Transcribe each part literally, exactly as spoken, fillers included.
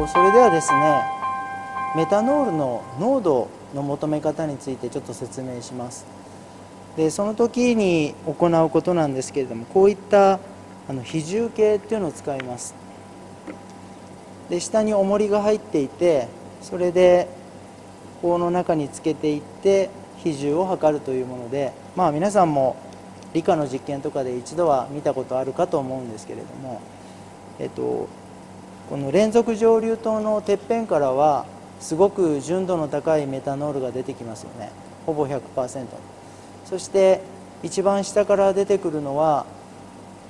とそれではですね、メタノールの濃度の求め方についてちょっと説明します。でその時に行うことなんですけれども、こういったあの比重計っていうのを使います。で下に重りが入っていて、それで棒の中につけていって比重を測るというもので、まあ皆さんも理科の実験とかで一度は見たことあるかと思うんですけれども、えっと、この連続蒸留塔のてっぺんからはすごく純度の高いメタノールが出てきますよね、ほぼ ひゃくパーセント。 そして一番下から出てくるのは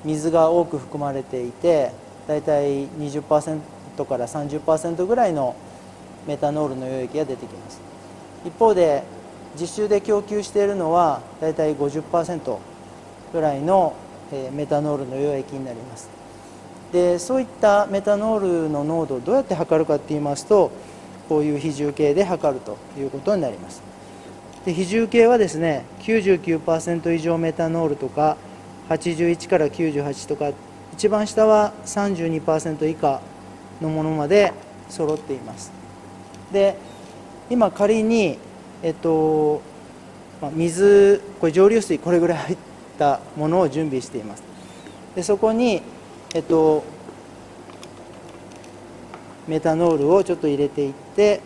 水が多く含まれていて、だいたい にじゅっパーセント から さんじゅっパーセント ぐらいのメタノールの溶液が出てきます。一方で実習で供給しているのはだいたい ごじゅっパーセント ぐらいのメタノールの溶液になります。でそういったメタノールの濃度をどうやって測るかっていいますと、こういう比重計で測るということになります。で比重計はですね きゅうじゅうきゅうパーセント 以上メタノールとかはちじゅういちからきゅうじゅうはちとか、一番下は さんじゅうにパーセント 以下のものまで揃っています。で今仮に、えっとまあ、水、これ蒸留水これぐらい入ったものを準備しています。でそこに、えっと、メタノールをちょっと入れていって、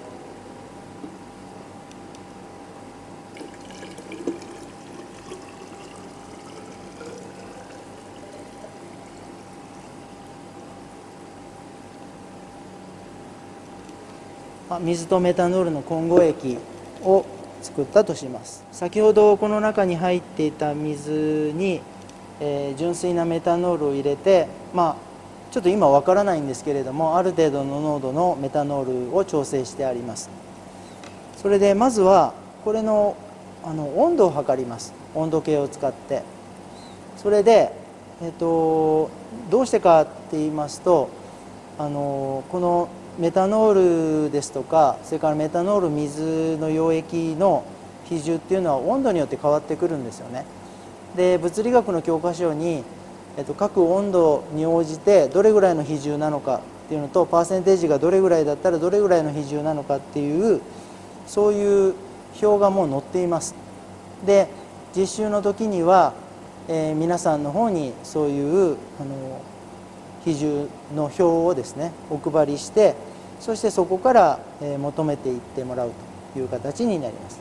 水とメタノールの混合液を作ったとします。先ほどこの中に入っていた水に、えー、純粋なメタノールを入れて、まあ、ちょっと今わからないんですけれども、ある程度の濃度のメタノールを調整してあります。それでまずはこれの、あの温度を測ります。温度計を使って。それで、えー、とどうしてかっていいますと、あのこのメタノールですとか、それからメタノール水の溶液の比重っていうのは温度によって変わってくるんですよね。で物理学の教科書に、えっと、各温度に応じてどれぐらいの比重なのかっていうのと、パーセンテージがどれぐらいだったらどれぐらいの比重なのかっていう、そういう表がもう載っています。で実習の時には、えー、皆さんの方にそういうあの比重の表をですねお配りして、そしてそこから求めていってもらうという形になります。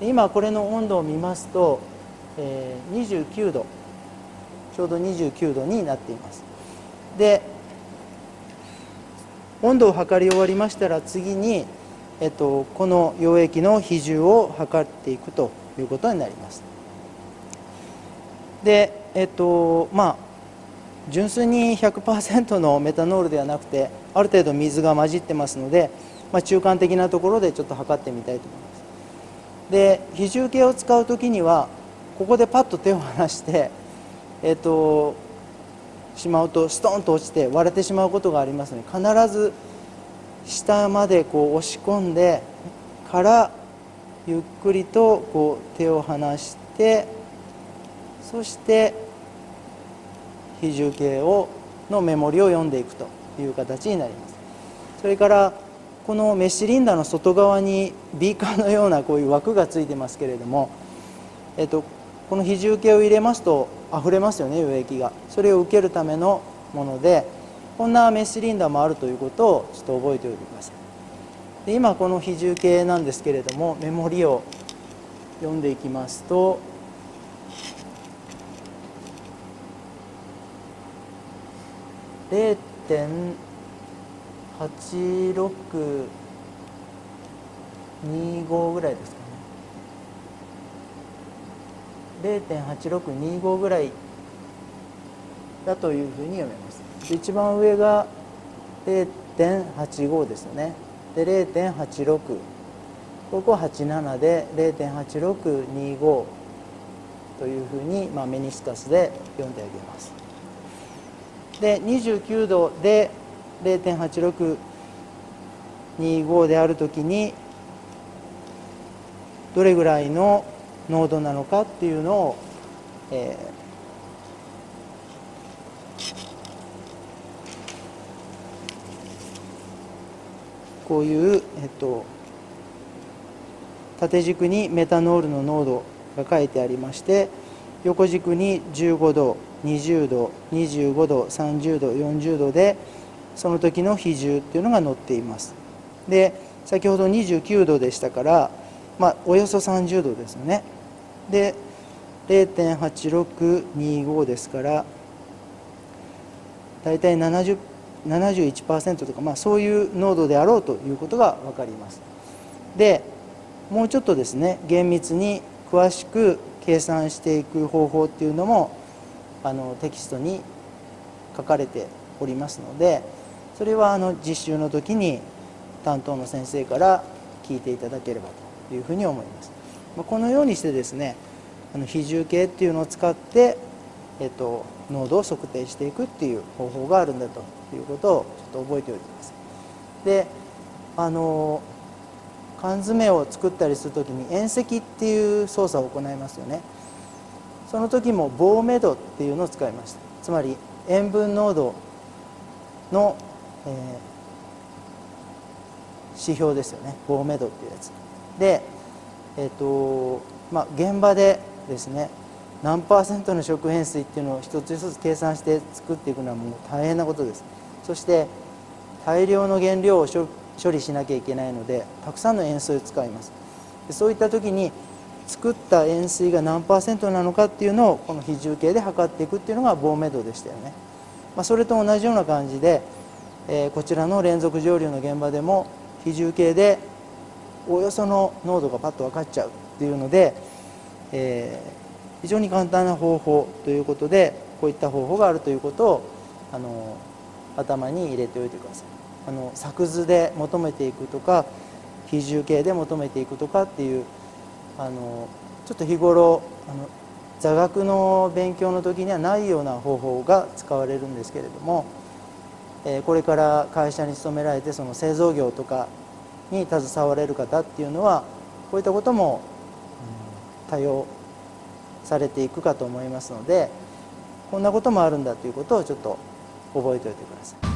今これの温度を見ますとにじゅうきゅうど、ちょうどにじゅうきゅうどになっています。で温度を測り終わりましたら、次に、えっと、この溶液の比重を測っていくということになります。でえっとまあ純粋に ひゃくパーセント のメタノールではなくて、ある程度水が混じってますので、まあ、中間的なところでちょっと測ってみたいと思います。で比重計を使う時にはここでパッと手を離して、えっと、しまうとストンと落ちて割れてしまうことがありますので、必ず下までこう押し込んでからゆっくりとこう手を離して、そして比重計をの目盛りを読んでいくという形になります。それからこのメッシュリンダーの外側にビーカーのようなこういう枠がついてますけれども、えっと、この比重計を入れますと溢れますよね、溶液が。それを受けるためのもので、こんなメッシュリンダーもあるということをちょっと覚えておいてください。で今この比重計なんですけれども、目盛りを読んでいきますと、れいてんはちろくにご ぐらいですかね。 れいてんはちろくにご ぐらいだというふうに読めます。一番上が れいてんはちご ですよね。で れいてんはちろく、 ここはちじゅうななで れいてんはちろくにご というふうに、まあ、メニスカスで読んであげます。でにじゅうきゅうどで れいてんはちろくにご であるときにどれぐらいの濃度なのかっていうのを、えー、こういう、えっと、縦軸にメタノールの濃度が書いてありまして、横軸にじゅうごど、にじゅうど、にじゅうごど、さんじゅうど、よんじゅうどでその時の比重っていうのが載っています。で先ほどにじゅうきゅうどでしたから、まあ、およそさんじゅうどですよね。で れいてんはちろくにご ですから大体ななじゅう ななじゅういちパーセント とか、まあ、そういう濃度であろうということが分かります。でもうちょっとですね厳密に詳しく計算していく方法っていうのもあのテキストに書かれておりますので、それはあの実習の時に担当の先生から聞いていただければというふうに思います。このようにしてですねあの比重計っていうのを使って、えっと、濃度を測定していくっていう方法があるんだということをちょっと覚えておいてください。であの缶詰を作ったりするときに塩積っていう操作を行いますよね。その時も棒目度っていうのを使いました。つまり塩分濃度の、えー、指標ですよね。棒目度っていうやつで、えっとまあ、現場でですね何パーセントの食塩水っていうのを一つ一つ計算して作っていくのはもう大変なことです。そして大量の原料を処理しなきゃいけないのでたくさんの塩水を使います。でそういった時に作った塩水が何パーセントなのかっていうのをこの比重計で測っていくっていうのが棒目度でしたよね。まあ、それと同じような感じで、えー、こちらの連続蒸留の現場でも比重計でおおよその濃度がパッと分かっちゃうっていうので、えー、非常に簡単な方法ということでこういった方法があるということをあの頭に入れておいてください。あの作図で求めていくとか比重計で求めていくとかっていうあのちょっと日頃あの座学の勉強の時にはないような方法が使われるんですけれども、えー、これから会社に勤められてその製造業とかに携われる方っていうのはこういったことも多用されていくかと思いますので、こんなこともあるんだということをちょっと覚えておいてください。